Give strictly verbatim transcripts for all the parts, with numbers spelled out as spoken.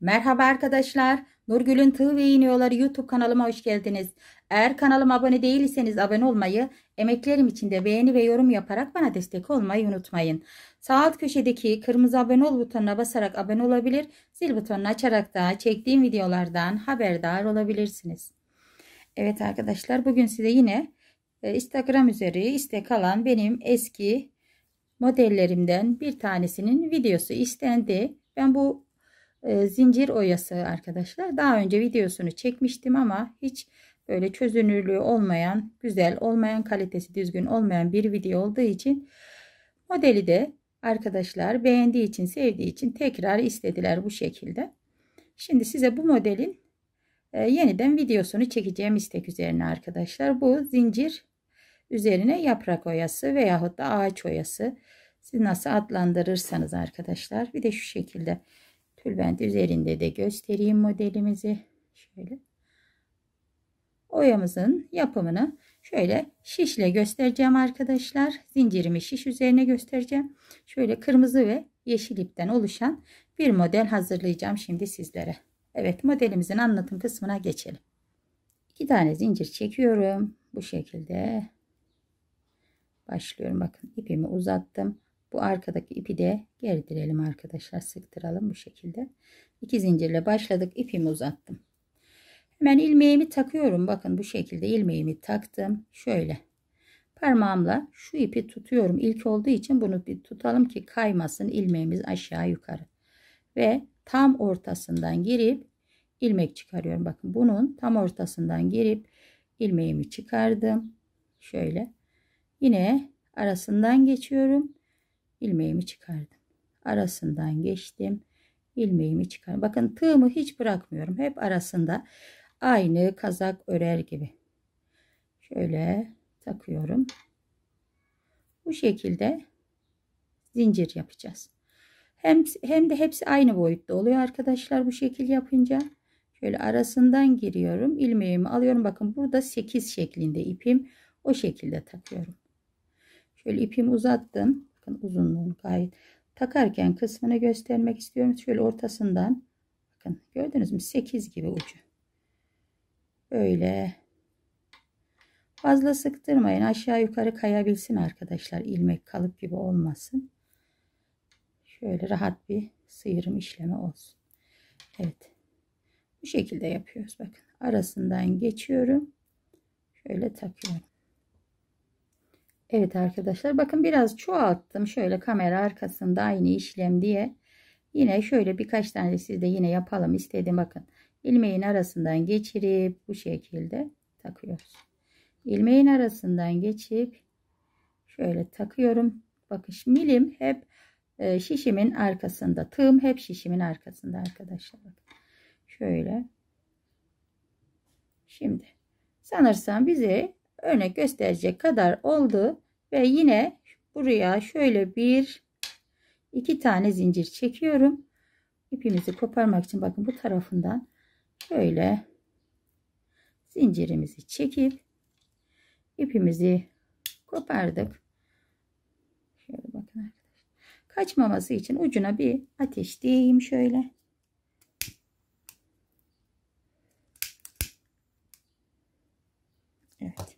Merhaba arkadaşlar, Nurgül'ün Tığ ve İğneden Tığa Oyaları YouTube kanalıma hoş geldiniz. Eğer kanalıma abone değilseniz abone olmayı, emeklerim için de beğeni ve yorum yaparak bana destek olmayı unutmayın. Sağ alt köşedeki kırmızı abone ol butonuna basarak abone olabilir, zil butonunu açarak da çektiğim videolardan haberdar olabilirsiniz. Evet arkadaşlar, bugün size yine Instagram üzeri istek alan benim eski modellerimden bir tanesinin videosu istendi. Ben bu zincir oyası arkadaşlar daha önce videosunu çekmiştim ama hiç böyle çözünürlüğü olmayan, güzel olmayan, kalitesi düzgün olmayan bir video olduğu için modeli de arkadaşlar beğendiği için, sevdiği için tekrar istediler bu şekilde. Şimdi size bu modelin yeniden videosunu çekeceğim istek üzerine arkadaşlar. Bu zincir üzerine yaprak oyası veyahut da ağaç oyası, siz nasıl adlandırırsanız arkadaşlar. Bir de şu şekilde tülbent üzerinde de göstereyim modelimizi. Şöyle oyamızın yapımını şöyle şişle göstereceğim arkadaşlar. Zincirimi şiş üzerine göstereceğim. Şöyle kırmızı ve yeşil ipten oluşan bir model hazırlayacağım şimdi sizlere. Evet, modelimizin anlatım kısmına geçelim. İki tane zincir çekiyorum. Bu şekilde başlıyorum. Bakın, ipimi uzattım. Bu arkadaki ipi de gerdirelim arkadaşlar, sıktıralım bu şekilde. İki zincirle başladık, ipimi uzattım. Hemen ilmeğimi takıyorum. Bakın bu şekilde ilmeğimi taktım. Şöyle parmağımla şu ipi tutuyorum. İlk olduğu için bunu bir tutalım ki kaymasın ilmeğimiz aşağı yukarı. Ve tam ortasından girip ilmek çıkarıyorum. Bakın bunun tam ortasından girip ilmeğimi çıkardım. Şöyle yine arasından geçiyorum. İlmeğimi çıkardım. Arasından geçtim. İlmeğimi çıkardım. Bakın tığımı hiç bırakmıyorum. Hep arasında, aynı kazak örer gibi. Şöyle takıyorum. Bu şekilde zincir yapacağız. Hem, hem de hepsi aynı boyutta oluyor arkadaşlar bu şekil yapınca. Şöyle arasından giriyorum. İlmeğimi alıyorum. Bakın burada sekiz şeklinde ipim. O şekilde takıyorum. Şöyle ipimi uzattım. Uzunluğunu gayet takarken kısmını göstermek istiyorum. Şöyle ortasından bakın, gördünüz mü, sekiz gibi ucu. Böyle fazla sıktırmayın, aşağı yukarı kayabilsin arkadaşlar, ilmek kalıp gibi olmasın. Şöyle rahat bir sıyırım işlemi olsun. Evet, bu şekilde yapıyoruz. Bakın arasından geçiyorum, şöyle takıyorum. Evet arkadaşlar, bakın biraz çoğalttım. Şöyle kamera arkasında aynı işlem diye. Yine şöyle birkaç tane siz de yine yapalım istedim. Bakın ilmeğin arasından geçirip bu şekilde takıyoruz. İlmeğin arasından geçip şöyle takıyorum. Bakın milim hep şişimin arkasında. Tığım hep şişimin arkasında arkadaşlar. Şöyle. Şimdi sanırsam bizi örnek gösterecek kadar oldu ve yine buraya şöyle bir iki tane zincir çekiyorum. İpimizi koparmak için bakın bu tarafından şöyle zincirimizi çekip ipimizi kopardık. Şöyle bakın arkadaşlar. Kaçmaması için ucuna bir ateş diyeyim şöyle. Evet.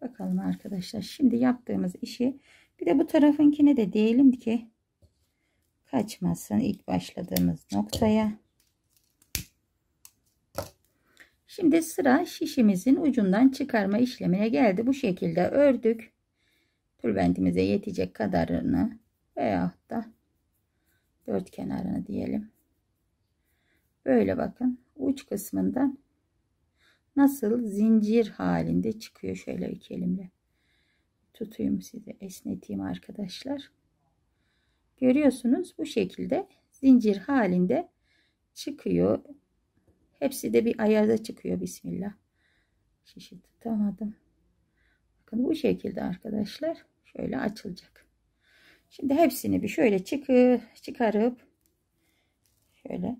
Bakalım arkadaşlar, şimdi yaptığımız işi bir de bu tarafınkine de diyelim ki kaçmasın ilk başladığımız noktaya. Şimdi sıra şişimizin ucundan çıkarma işlemine geldi. Bu şekilde ördük. Tülbentimize yetecek kadarını veyahut da dört kenarını diyelim. Böyle bakın uç kısmından nasıl zincir halinde çıkıyor. Şöyle iki elimle tutayım, size esneteyim arkadaşlar. Görüyorsunuz bu şekilde zincir halinde çıkıyor. Hepsi de bir ayarda çıkıyor. Bismillah. Şişi tutamadım. Bakın bu şekilde arkadaşlar şöyle açılacak. Şimdi hepsini bir şöyle çıkı çıkarıp şöyle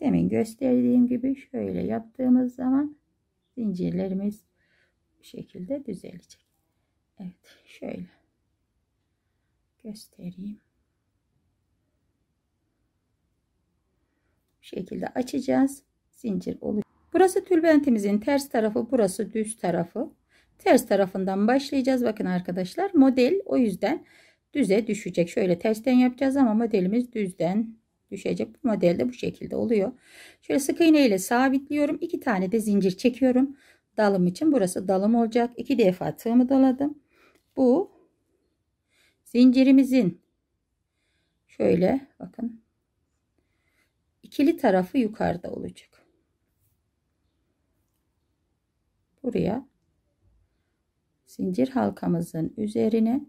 demin gösterdiğim gibi şöyle yaptığımız zaman zincirlerimiz bir şekilde düzelecek. Evet, şöyle göstereyim. Bu şekilde açacağız. Zincir oluşuyor. Burası tülbentimizin ters tarafı, burası düz tarafı. Ters tarafından başlayacağız. Bakın arkadaşlar, model o yüzden düze düşecek. Şöyle tersten yapacağız ama modelimiz düzden düşecek. Bu modelde bu şekilde oluyor. Şöyle sık iğne ile sabitliyorum. İki tane de zincir çekiyorum. Dalım için, burası dalım olacak. İki defa tığımı doladım. Bu zincirimizin şöyle bakın ikili tarafı yukarıda olacak. Buraya zincir halkamızın üzerine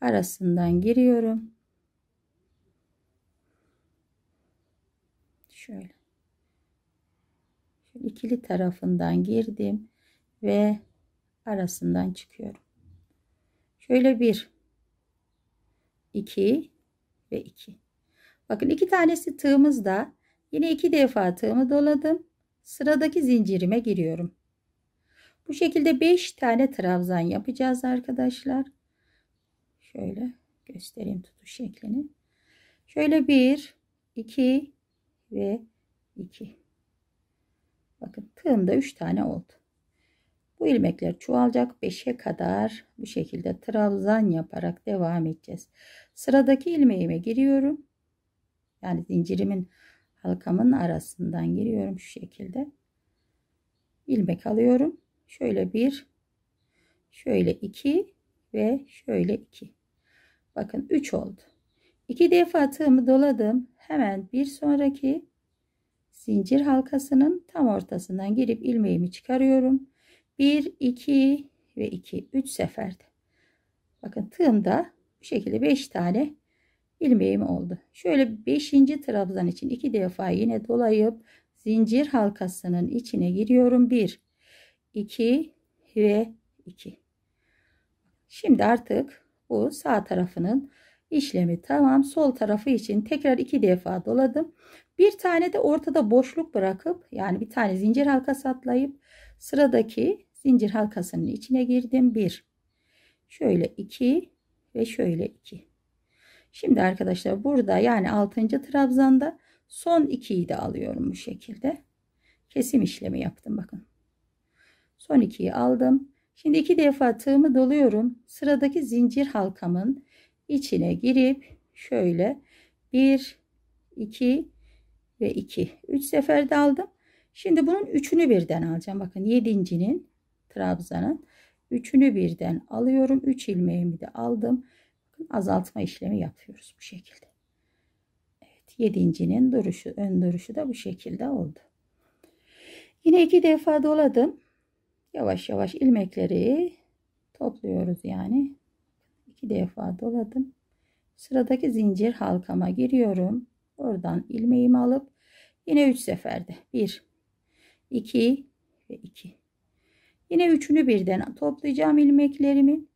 arasından giriyorum. Şöyle. Şu ikili tarafından girdim ve arasından çıkıyorum. Şöyle bir, iki ve iki. Bakın iki tanesi tığımızda. Yine iki defa tığımı doladım. Sıradaki zincirime giriyorum. Bu şekilde beş tane trabzan yapacağız arkadaşlar. Şöyle göstereyim tutuş şeklini. Şöyle bir, iki ve iki. Bakın tığımda üç tane oldu. Bu ilmekler çoğalacak. beşe kadar bu şekilde trabzan yaparak devam edeceğiz. Sıradaki ilmeğime giriyorum. Yani zincirimin, halkamın arasından giriyorum şu şekilde. İlmek alıyorum. Şöyle bir, şöyle iki ve şöyle iki. Bakın üç oldu. İki defa tığımı doladım. Hemen bir sonraki zincir halkasının tam ortasından girip ilmeğimi çıkarıyorum. bir, iki ve iki. üç seferde. Bakın tığımda bu şekilde beş tane ilmeğim oldu. Şöyle beşinci trabzan için iki defa yine dolayıp zincir halkasının içine giriyorum. bir, iki ve iki. Şimdi artık bu sağ tarafının işlemi tamam. Sol tarafı için tekrar iki defa doladım. Bir tane de ortada boşluk bırakıp, yani bir tane zincir halkası atlayıp sıradaki zincir halkasının içine girdim. bir, şöyle iki ve şöyle iki. Şimdi arkadaşlar burada, yani altıncı trabzanda son ikiyi de alıyorum bu şekilde. Kesim işlemi yaptım bakın. Son ikiyi aldım. Şimdi iki defa tığımı doluyorum. Sıradaki zincir halkamın içine girip şöyle bir, iki ve iki. üç seferde aldım. Şimdi bunun üçünü birden alacağım. Bakın yedincinin trabzanın üçünü birden alıyorum. üç ilmeğimi de aldım. Bakın azaltma işlemi yapıyoruz bu şekilde. Evet, yedincinin duruşu, ön duruşu da bu şekilde oldu. Yine iki defa doladım. Yavaş yavaş ilmekleri topluyoruz yani. İki defa doladım. Sıradaki zincir halkama giriyorum. Oradan ilmeğimi alıp yine üç seferde. bir, iki ve iki. Yine üçünü birden toplayacağım ilmeklerimin.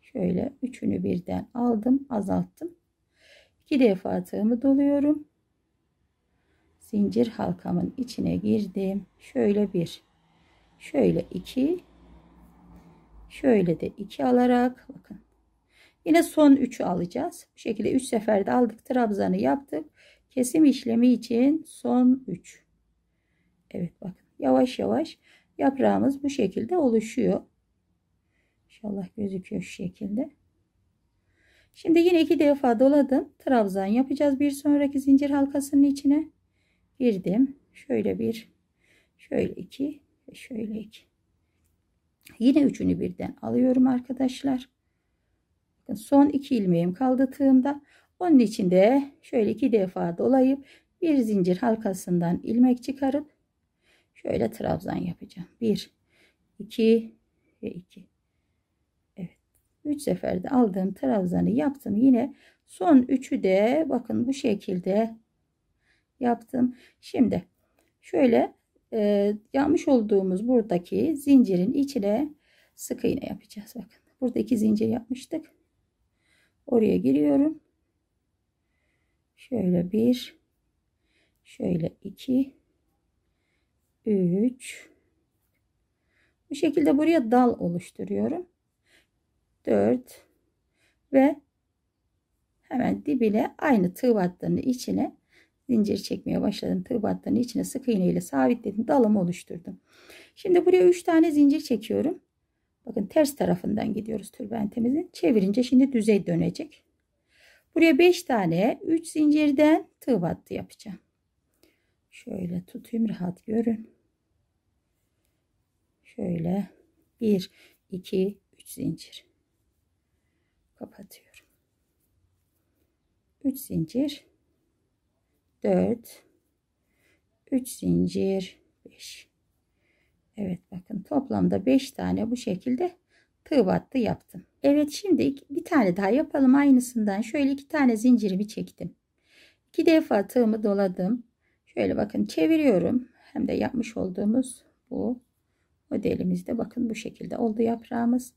Şöyle üçünü birden aldım, azalttım. iki defa tığımı doluyorum. Zincir halkamın içine girdim. Şöyle bir, şöyle iki, şöyle de iki alarak bakın yine son üçü alacağız. Bu şekilde üç seferde aldık, trabzanı yaptık. Kesim işlemi için son üç. Evet bakın yavaş yavaş yaprağımız bu şekilde oluşuyor. İnşallah gözüküyor şu şekilde. Şimdi yine iki defa doladım. Trabzan yapacağız. Bir sonraki zincir halkasının içine girdim. Şöyle bir, şöyle iki. Şöyle iki. Yine üçünü birden alıyorum arkadaşlar. Bakın son iki ilmeğim kaldı tığımda. Onun için de şöyle iki defa dolayıp bir zincir halkasından ilmek çıkarıp şöyle trabzan yapacağım. bir, iki ve iki. Evet. üç seferde aldığım trabzanı yaptım. Yine son üçü de bakın bu şekilde yaptım. Şimdi şöyle Ee, yapmış olduğumuz buradaki zincirin içine sık iğne yapacağız. Bakın burada iki zincir yapmıştık. Oraya giriyorum. Şöyle bir, şöyle iki, üç, Bu şekilde buraya dal oluşturuyorum. dört ve hemen dibine aynı tığ battığının içine zincir çekmeye başladım. Tığ battığının içine sık iğne ile sabitledim. Dalımı oluşturdum. Şimdi buraya üç tane zincir çekiyorum. Bakın ters tarafından gidiyoruz tülbentimizin. Çevirince şimdi düzey dönecek. Buraya beş tane üç zincirden tığ battı yapacağım. Şöyle tutayım rahat görün. Şöyle bir iki üç zincir. Kapatıyorum. üç zincir. dört. üç zincir. beş. Evet bakın toplamda beş tane bu şekilde tığ battı yaptım. Evet şimdi bir tane daha yapalım aynısından. Şöyle iki tane zincirimi çektim. iki defa tığımı doladım. Şöyle bakın çeviriyorum. Hem de yapmış olduğumuz bu modelimizde bakın bu şekilde oldu yaprağımız.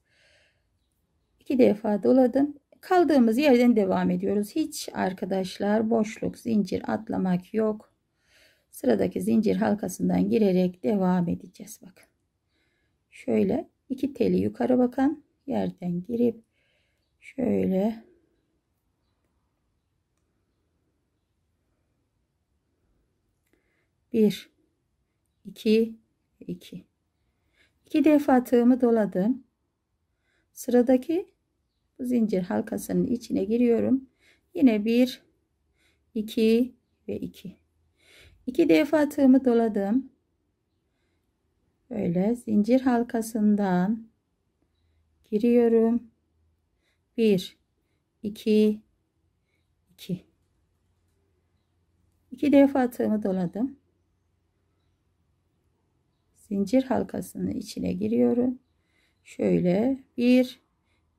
iki defa doladım. Kaldığımız yerden devam ediyoruz. Hiç arkadaşlar boşluk, zincir atlamak yok. Sıradaki zincir halkasından girerek devam edeceğiz. Bakın. Şöyle iki teli yukarı bakan yerden girip şöyle bir, iki, iki. iki defa tığımı doladım. Sıradaki bu zincir halkasının içine giriyorum. Yine bir, iki ve iki. iki defa tığımı doladım. Böyle zincir halkasından giriyorum. bir, iki, iki. iki defa tığımı doladım. Zincir halkasının içine giriyorum. Şöyle bir,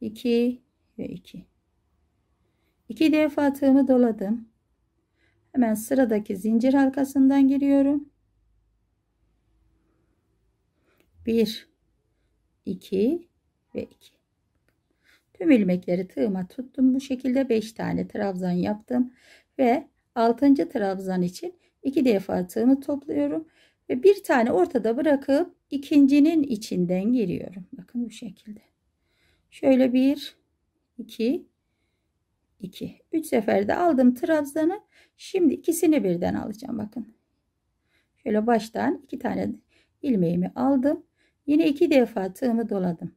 iki ve iki. iki defa tığımı doladım. Hemen sıradaki zincir halkasından giriyorum. bir, iki ve iki. Tüm ilmekleri tığıma tuttum. Bu şekilde beş tane trabzan yaptım. Ve altıncı trabzan için iki defa tığımı topluyorum. Ve bir tane ortada bırakıp ikincinin içinden giriyorum. Bakın bu şekilde. Şöyle bir, iki, iki. üç seferde aldım trabzanı. Şimdi ikisini birden alacağım. Bakın. Şöyle baştan iki tane ilmeğimi aldım. Yine iki defa tığımı doladım.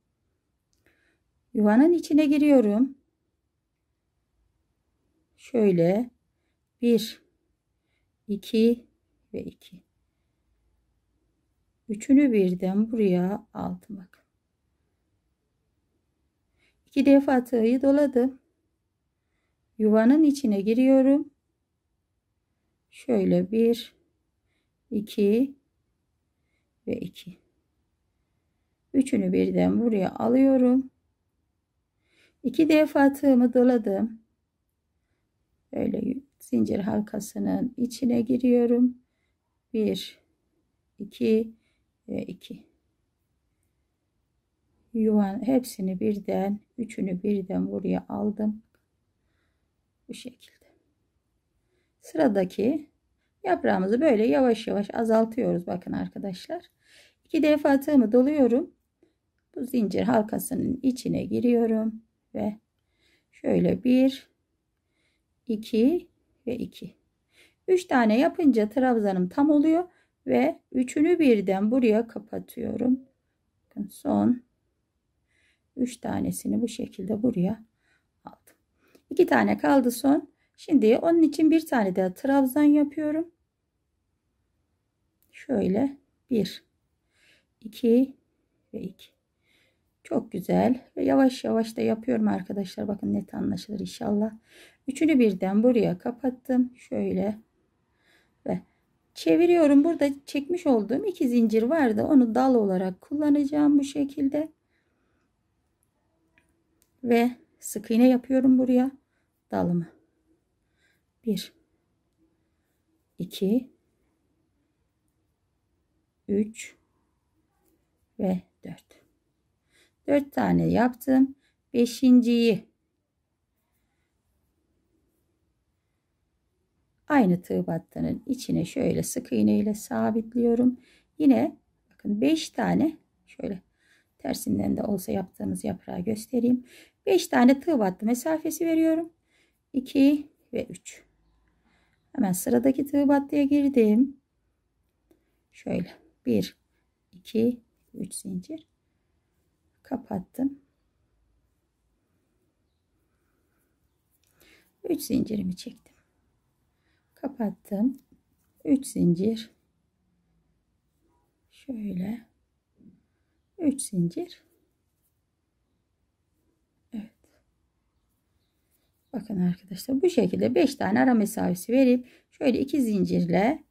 Yuvanın içine giriyorum. Şöyle bir, iki ve iki. Üçünü birden buraya aldım. Bakın. iki defa tığı doladım. Yuvanın içine giriyorum. Şöyle bir, iki ve iki. Üçünü birden buraya alıyorum. iki defa tığımı doladım. Böyle zincir halkasının içine giriyorum. bir, iki ve iki. Yuvan hepsini birden, üçünü birden buraya aldım. Bu şekilde. Sıradaki yaprağımızı böyle yavaş yavaş azaltıyoruz. Bakın arkadaşlar. iki defa tığımı doluyorum. Bu zincir halkasının içine giriyorum. Ve şöyle bir, iki ve iki. üç tane yapınca trabzanım tam oluyor. Ve üçünü birden buraya kapatıyorum. Bakın son üç tanesini bu şekilde buraya aldım. iki tane kaldı son. Şimdi onun için bir tane daha trabzan yapıyorum. Şöyle bir, iki ve iki. Çok güzel ve yavaş yavaş da yapıyorum arkadaşlar. Bakın net anlaşılır inşallah. Üçünü birden buraya kapattım. Şöyle ve çeviriyorum. Burada çekmiş olduğum iki zincir vardı. Onu dal olarak kullanacağım bu şekilde. Ve sık iğne yapıyorum buraya dalımı. bir, iki, üç ve dört. dört tane yaptım. beşinciyi aynı tığ battının içine şöyle sık iğne ile sabitliyorum. Yine bakın beş tane şöyle tersinden de olsa yaptığımız yaprağı göstereyim. beş tane tığ battı mesafesi veriyorum. iki ve üç. Hemen sıradaki tığ battıya girdim. Şöyle bir iki üç zincir kapattım. üç zincirimi çektim. Kapattım. üç zincir. Şöyle üç zincir. Evet. Bakın arkadaşlar, bu şekilde beş tane ara mesafesi verip şöyle iki zincirle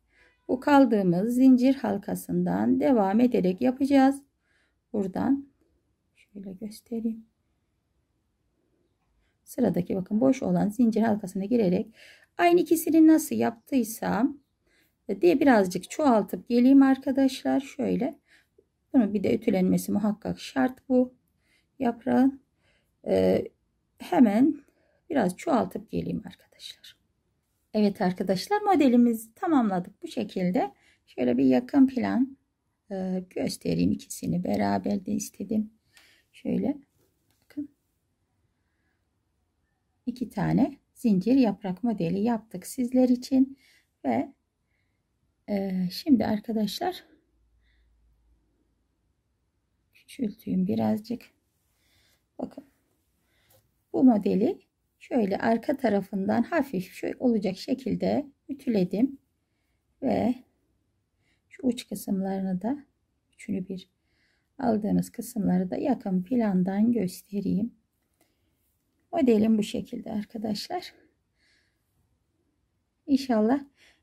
bu kaldığımız zincir halkasından devam ederek yapacağız. Buradan şöyle göstereyim. Sıradaki bakın boş olan zincir halkasına girerek aynı ikisini nasıl yaptıysam diye birazcık çoğaltıp geleyim arkadaşlar. Şöyle bunu bir de ütülenmesi muhakkak şart bu yaprağın. Ee, hemen biraz çoğaltıp geleyim arkadaşlar. Evet arkadaşlar, modelimizi tamamladık bu şekilde. Şöyle bir yakın plan e, göstereyim, ikisini beraber de istedim. Şöyle bakın, iki tane zincir yaprak modeli yaptık sizler için ve e, şimdi arkadaşlar küçülteyim birazcık. Bakın bu modeli şöyle arka tarafından hafif şöyle olacak şekilde ütüledim ve şu uç kısımlarını da, üçünü bir aldığımız kısımları da yakın plandan göstereyim. Modelim bu şekilde arkadaşlar. İnşallah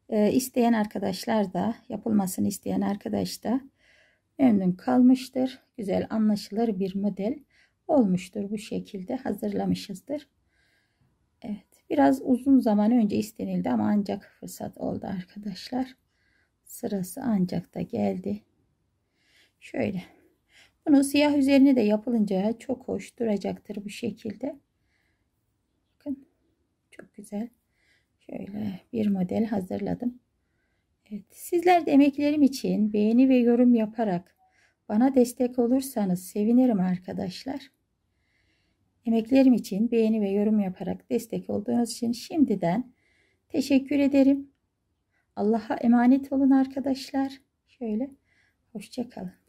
e, isteyen arkadaşlar da, yapılmasını isteyen arkadaş da memnun kalmıştır. Güzel anlaşılır bir model olmuştur, bu şekilde hazırlamışızdır. Evet, biraz uzun zaman önce istenildi ama ancak fırsat oldu arkadaşlar. Sırası ancak da geldi. Şöyle. Bunu siyah üzerine de yapılınca çok hoş duracaktır bu şekilde. Bakın. Çok güzel. Şöyle bir model hazırladım. Evet, sizler de emeklerim için beğeni ve yorum yaparak bana destek olursanız sevinirim arkadaşlar. Emeklerim için beğeni ve yorum yaparak destek olduğunuz için şimdiden teşekkür ederim. Allah'a emanet olun arkadaşlar. Şöyle hoşça kalın.